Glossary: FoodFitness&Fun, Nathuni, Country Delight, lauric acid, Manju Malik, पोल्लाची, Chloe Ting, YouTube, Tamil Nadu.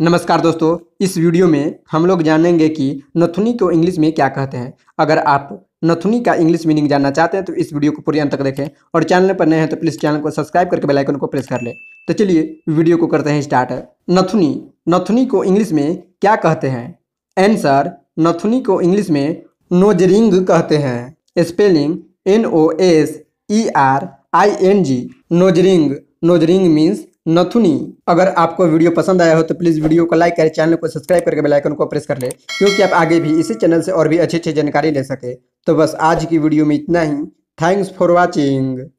नमस्कार दोस्तों, इस वीडियो में हम लोग जानेंगे कि नथुनी को इंग्लिश में क्या कहते हैं। अगर आप नथुनी का इंग्लिश मीनिंग जानना चाहते हैं तो इस वीडियो को पूरे अंत तक देखें और चैनल पर नए हैं तो प्लीज़ चैनल को सब्सक्राइब करके बेल आइकन को प्रेस कर लें। तो चलिए वीडियो को करते हैं स्टार्ट। नथुनी, नथुनी को इंग्लिश में क्या कहते हैं? आंसर, नथुनी को इंग्लिश में नोजरिंग कहते हैं। Spelling NOSERING, nose ring. Nose ring means नथुनी। अगर आपको वीडियो पसंद आया हो तो प्लीज़ वीडियो को लाइक करें, चैनल को सब्सक्राइब करके बेल आइकन को प्रेस कर लें क्योंकि आप आगे भी इसी चैनल से और भी अच्छी अच्छी जानकारी ले सके। तो बस आज की वीडियो में इतना ही। Thanks for watching.